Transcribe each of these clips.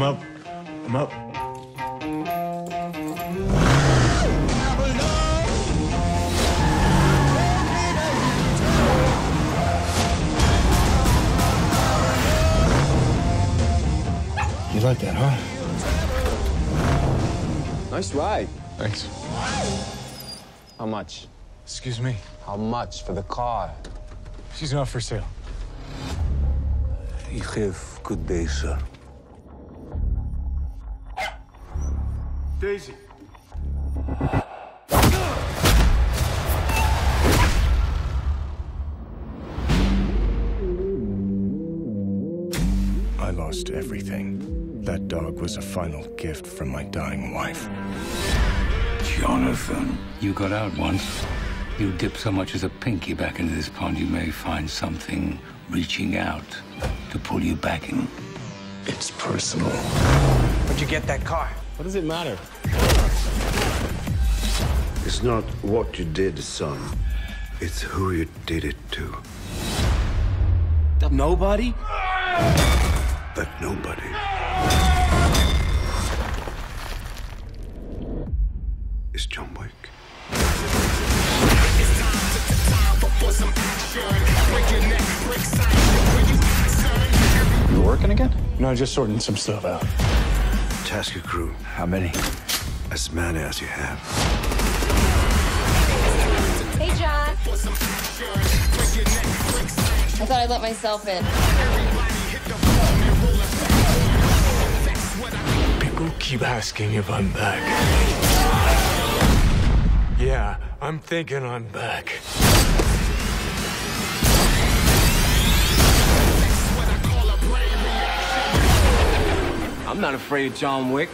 I'm up. You like that, huh? Nice ride. Thanks. How much? Excuse me? How much for the car? She's not for sale. You have good day, sir. Daisy. I lost everything. That dog was a final gift from my dying wife. Jonathan, you got out once. You dip so much as a pinky back into this pond, you may find something reaching out to pull you back in. It's personal. Where'd you get that car? What does it matter? It's not what you did, son. It's who you did it to. Nobody? That nobody is John Wick. It's time to the time for some action. Break your neck, break silence. You working again? No, just sorting some stuff out. Task your crew. How many? As many as you have. Hey, John. I thought I'd let myself in. People keep asking if I'm back. Yeah, I'm thinking I'm back. I'm not afraid of John Wick.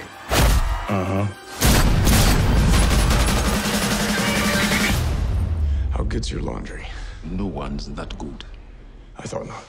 How good's your laundry? No one's that good. I thought not.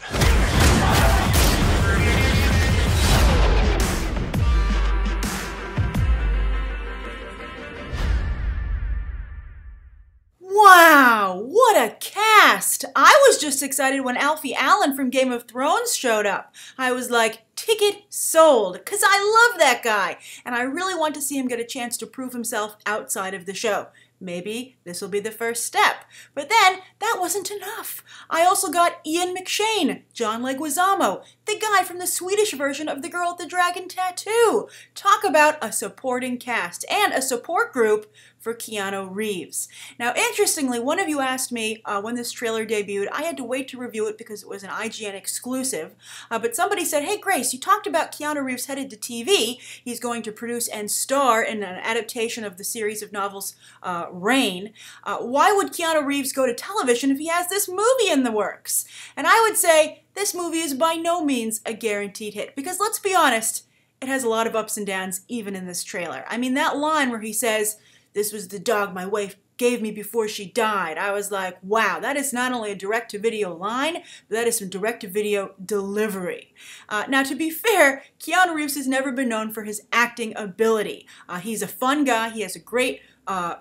Wow, what a cast! I was just excited when Alfie Allen from Game of Thrones showed up. I was like, ticket sold, because I love that guy, and I really want to see him get a chance to prove himself outside of the show. Maybe this will be the first step. But then, that wasn't enough. I also got Ian McShane, John Leguizamo, the guy from the Swedish version of The Girl with the Dragon Tattoo. Talk about a supporting cast and a support group for Keanu Reeves. Now, interestingly, one of you asked me when this trailer debuted. I had to wait to review it because it was an IGN exclusive. But somebody said, hey, Grace, you talked about Keanu Reeves headed to TV. He's going to produce and star in an adaptation of the series of novels Rain. Why would Keanu Reeves go to television if he has this movie in the works? And I would say this movie is by no means a guaranteed hit, because let's be honest, it has a lot of ups and downs even in this trailer. I mean, that line where he says, "This was the dog my wife gave me before she died." I was like, wow, that is not only a direct-to-video line, but that is some direct-to-video delivery. Now, to be fair, Keanu Reeves has never been known for his acting ability. He's a fun guy. He has a great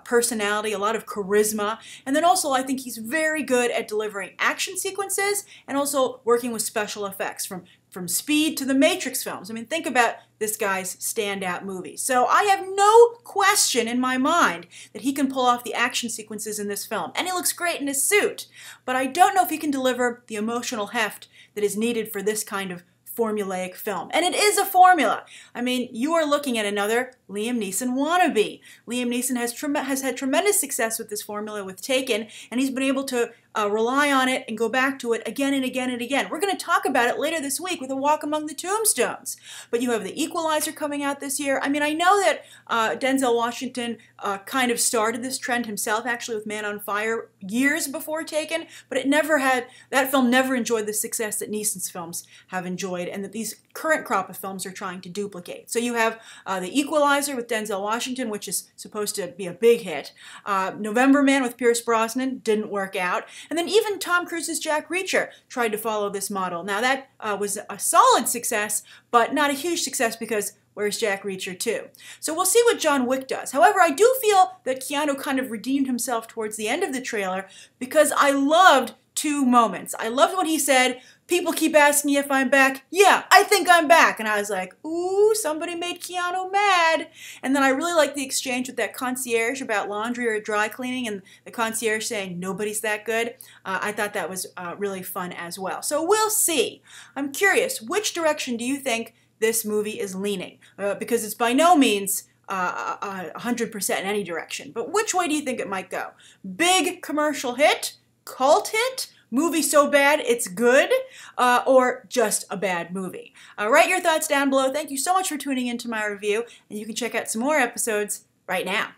personality, a lot of charisma, and then also I think he's very good at delivering action sequences and also working with special effects, from Speed to the Matrix films. I mean, think about this guy's standout movie. So I have no question in my mind that he can pull off the action sequences in this film, and he looks great in his suit, but I don't know if he can deliver the emotional heft that is needed for this kind of formulaic film. And it is a formula. I mean, you are looking at another Liam Neeson wannabe. Liam Neeson has had tremendous success with this formula with Taken, and he's been able to rely on it and go back to it again and again and again. We're going to talk about it later this week with A Walk Among the Tombstones. But you have The Equalizer coming out this year. I mean, I know that Denzel Washington kind of started this trend himself, actually, with Man on Fire years before Taken, but it never had, that film never enjoyed the success that Neeson's films have enjoyed and that these current crop of films are trying to duplicate. So you have The Equalizer with Denzel Washington, which is supposed to be a big hit. November Man with Pierce Brosnan didn't work out. And then even Tom Cruise's Jack Reacher tried to follow this model. Now that was a solid success, but not a huge success because where's Jack Reacher 2? So we'll see what John Wick does. However, I do feel that Keanu kind of redeemed himself towards the end of the trailer because I loved two moments. I loved when he said, people keep asking you if I'm back. Yeah, I think I'm back. And I was like, ooh, somebody made Keanu mad. And then I really liked the exchange with that concierge about laundry or dry cleaning and the concierge saying, nobody's that good. I thought that was really fun as well. So we'll see. I'm curious, which direction do you think this movie is leaning? Because it's by no means 100% in any direction. But which way do you think it might go? Big commercial hit? Cult hit? Movie so bad it's good, or just a bad movie? Write your thoughts down below. Thank you so much for tuning in to my review, and you can check out some more episodes right now.